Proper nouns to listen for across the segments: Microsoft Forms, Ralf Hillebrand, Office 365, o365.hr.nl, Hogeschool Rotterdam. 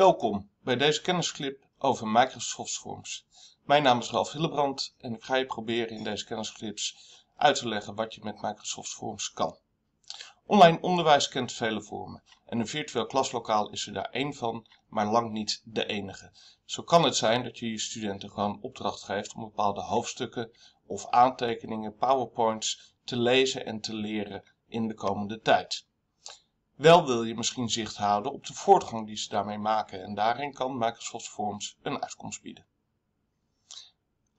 Welkom bij deze kennisclip over Microsoft Forms. Mijn naam is Ralf Hillebrand en ik ga je proberen in deze kennisclips uit te leggen wat je met Microsoft Forms kan. Online onderwijs kent vele vormen en een virtueel klaslokaal is er daar één van, maar lang niet de enige. Zo kan het zijn dat je je studenten gewoon opdracht geeft om bepaalde hoofdstukken of aantekeningen, powerpoints te lezen en te leren in de komende tijd. Wel wil je misschien zicht houden op de voortgang die ze daarmee maken en daarin kan Microsoft Forms een uitkomst bieden.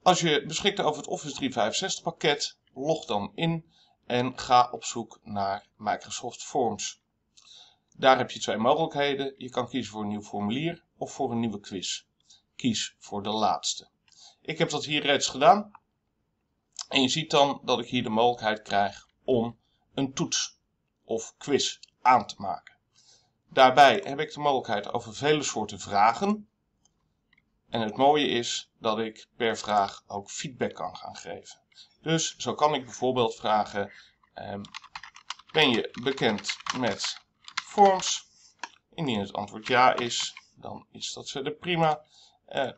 Als je beschikt over het Office 365 pakket, log dan in en ga op zoek naar Microsoft Forms. Daar heb je twee mogelijkheden. Je kan kiezen voor een nieuw formulier of voor een nieuwe quiz. Kies voor de laatste. Ik heb dat hier reeds gedaan en je ziet dan dat ik hier de mogelijkheid krijg om een toets of quiz aan te maken. Daarbij heb ik de mogelijkheid over vele soorten vragen. En het mooie is dat ik per vraag ook feedback kan gaan geven. Dus zo kan ik bijvoorbeeld vragen, ben je bekend met Forms? Indien het antwoord ja is, dan is dat verder prima.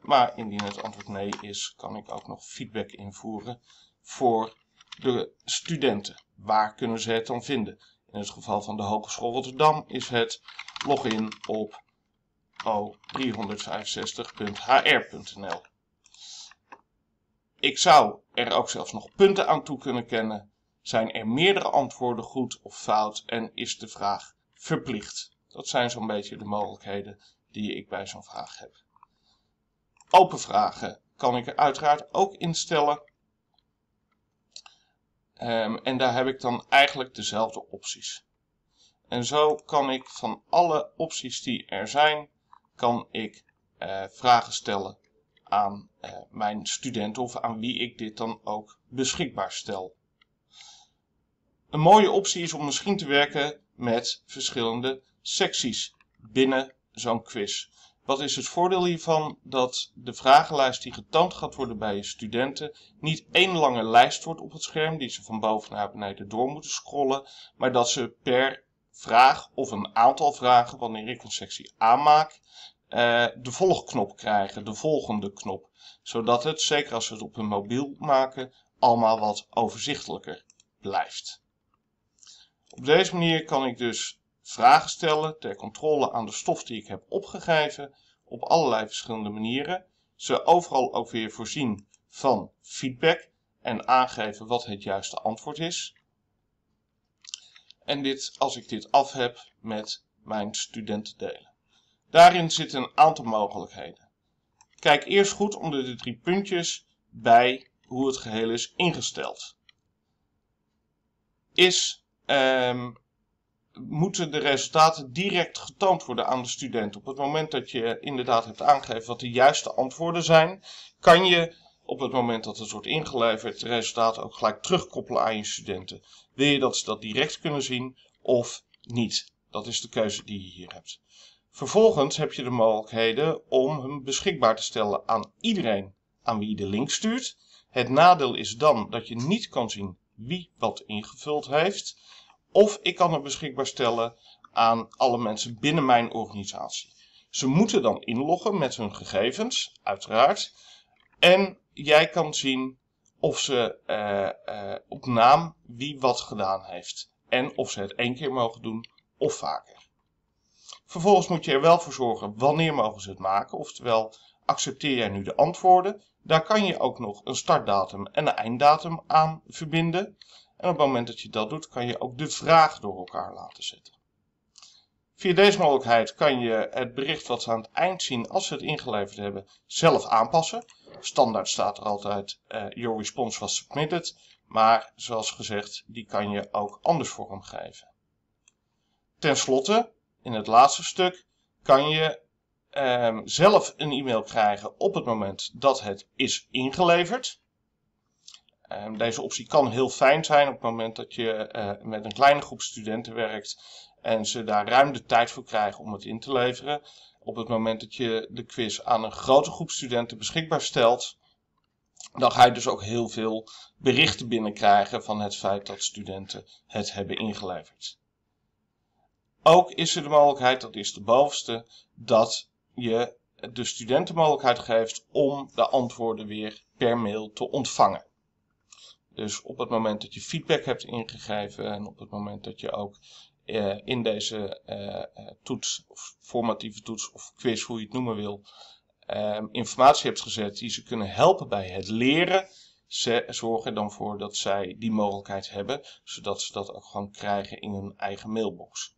Maar indien het antwoord nee is, kan ik ook nog feedback invoeren voor de studenten. Waar kunnen ze het dan vinden? In het geval van de Hogeschool Rotterdam is het login op o365.hr.nl. Ik zou er ook zelfs nog punten aan toe kunnen kennen. Zijn er meerdere antwoorden goed of fout en is de vraag verplicht? Dat zijn zo'n beetje de mogelijkheden die ik bij zo'n vraag heb. Open vragen kan ik er uiteraard ook instellen. En daar heb ik dan eigenlijk dezelfde opties. En zo kan ik van alle opties die er zijn, kan ik vragen stellen aan mijn studenten of aan wie ik dit dan ook beschikbaar stel. Een mooie optie is om misschien te werken met verschillende secties binnen zo'n quiz. Wat is het voordeel hiervan? Dat de vragenlijst die getoond gaat worden bij je studenten niet één lange lijst wordt op het scherm die ze van boven naar beneden door moeten scrollen, maar dat ze per vraag of een aantal vragen, wanneer ik een sectie aanmaak, de volgknop krijgen, de volgende knop. Zodat het, zeker als ze het op hun mobiel maken, allemaal wat overzichtelijker blijft. Op deze manier kan ik dus vragen stellen ter controle aan de stof die ik heb opgegeven op allerlei verschillende manieren. Ze overal ook weer voorzien van feedback en aangeven wat het juiste antwoord is. En dit, als ik dit af heb, met mijn studenten delen. Daarin zitten een aantal mogelijkheden. Kijk eerst goed onder de drie puntjes bij hoe het geheel is ingesteld. Moeten de resultaten direct getoond worden aan de student? Op het moment dat je inderdaad hebt aangegeven wat de juiste antwoorden zijn, kan je op het moment dat het wordt ingeleverd de resultaten ook gelijk terugkoppelen aan je studenten. Wil je dat ze dat direct kunnen zien of niet? Dat is de keuze die je hier hebt. Vervolgens heb je de mogelijkheden om hem beschikbaar te stellen aan iedereen aan wie je de link stuurt. Het nadeel is dan dat je niet kan zien wie wat ingevuld heeft. Of ik kan het beschikbaar stellen aan alle mensen binnen mijn organisatie. Ze moeten dan inloggen met hun gegevens, uiteraard. En jij kan zien of ze op naam wie wat gedaan heeft. En of ze het één keer mogen doen of vaker. Vervolgens moet je er wel voor zorgen wanneer mogen ze het maken. Oftewel, accepteer jij nu de antwoorden. Daar kan je ook nog een startdatum en een einddatum aan verbinden. En op het moment dat je dat doet, kan je ook de vraag door elkaar laten zetten. Via deze mogelijkheid kan je het bericht wat ze aan het eind zien als ze het ingeleverd hebben, zelf aanpassen. Standaard staat er altijd, your response was submitted. Maar zoals gezegd, die kan je ook anders vormgeven. Ten slotte, in het laatste stuk, kan je zelf een e-mail krijgen op het moment dat het is ingeleverd. Deze optie kan heel fijn zijn op het moment dat je met een kleine groep studenten werkt en ze daar ruim de tijd voor krijgen om het in te leveren. Op het moment dat je de quiz aan een grote groep studenten beschikbaar stelt, dan ga je dus ook heel veel berichten binnenkrijgen van het feit dat studenten het hebben ingeleverd. Ook is er de mogelijkheid, dat is de bovenste, dat je de student de mogelijkheid geeft om de antwoorden weer per mail te ontvangen. Dus op het moment dat je feedback hebt ingegeven en op het moment dat je ook in deze toets, of formatieve toets of quiz, hoe je het noemen wil, informatie hebt gezet die ze kunnen helpen bij het leren, zorg er dan voor dat zij die mogelijkheid hebben, zodat ze dat ook gewoon krijgen in hun eigen mailbox.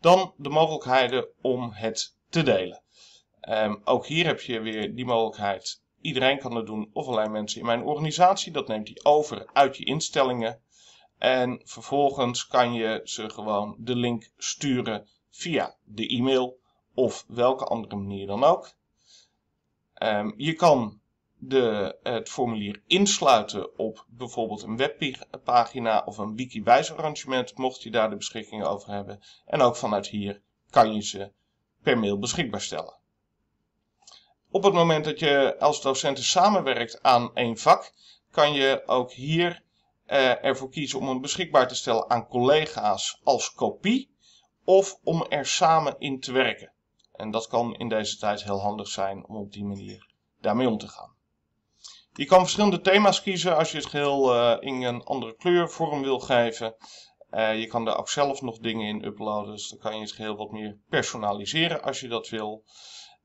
Dan de mogelijkheden om het te delen. Ook hier heb je weer die mogelijkheid. Iedereen kan dat doen of alleen mensen in mijn organisatie. Dat neemt hij over uit je instellingen. En vervolgens kan je ze gewoon de link sturen via de e-mail of welke andere manier dan ook. Je kan het formulier insluiten op bijvoorbeeld een webpagina of een wiki-wijsarrangement, mocht je daar de beschikking over hebben. En ook vanuit hier kan je ze per mail beschikbaar stellen. Op het moment dat je als docenten samenwerkt aan één vak, kan je ook hier ervoor kiezen om hem beschikbaar te stellen aan collega's als kopie of om er samen in te werken. En dat kan in deze tijd heel handig zijn om op die manier daarmee om te gaan. Je kan verschillende thema's kiezen als je het geheel in een andere kleurvorm wil geven. Je kan daar ook zelf nog dingen in uploaden, dus dan kan je het geheel wat meer personaliseren als je dat wil.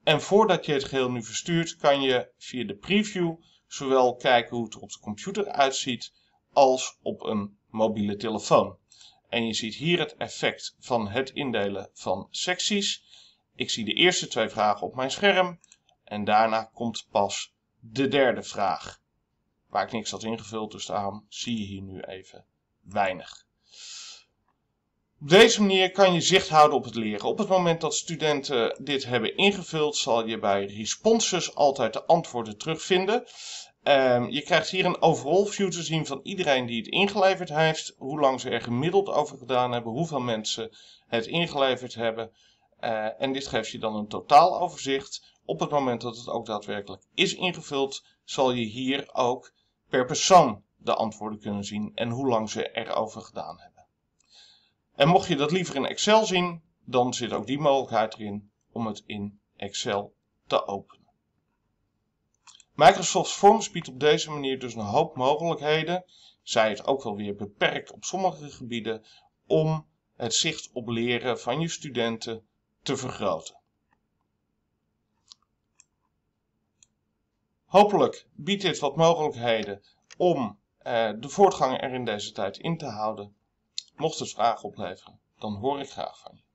En voordat je het geheel nu verstuurt, kan je via de preview zowel kijken hoe het er op de computer uitziet als op een mobiele telefoon. En je ziet hier het effect van het indelen van secties. Ik zie de eerste twee vragen op mijn scherm en daarna komt pas de derde vraag. Waar ik niks had ingevuld, dus daarom zie je hier nu even weinig. Op deze manier kan je zicht houden op het leren. Op het moment dat studenten dit hebben ingevuld, zal je bij responses altijd de antwoorden terugvinden. Je krijgt hier een overall view te zien van iedereen die het ingeleverd heeft, hoe lang ze er gemiddeld over gedaan hebben, hoeveel mensen het ingeleverd hebben. En dit geeft je dan een totaaloverzicht. Op het moment dat het ook daadwerkelijk is ingevuld, zal je hier ook per persoon de antwoorden kunnen zien en hoe lang ze erover gedaan hebben. En mocht je dat liever in Excel zien, dan zit ook die mogelijkheid erin om het in Excel te openen. Microsoft Forms biedt op deze manier dus een hoop mogelijkheden, zij het ook wel weer beperkt op sommige gebieden, om het zicht op leren van je studenten te vergroten. Hopelijk biedt dit wat mogelijkheden om de voortgang er in deze tijd in te houden. Mocht het vragen opleveren, dan hoor ik graag van je.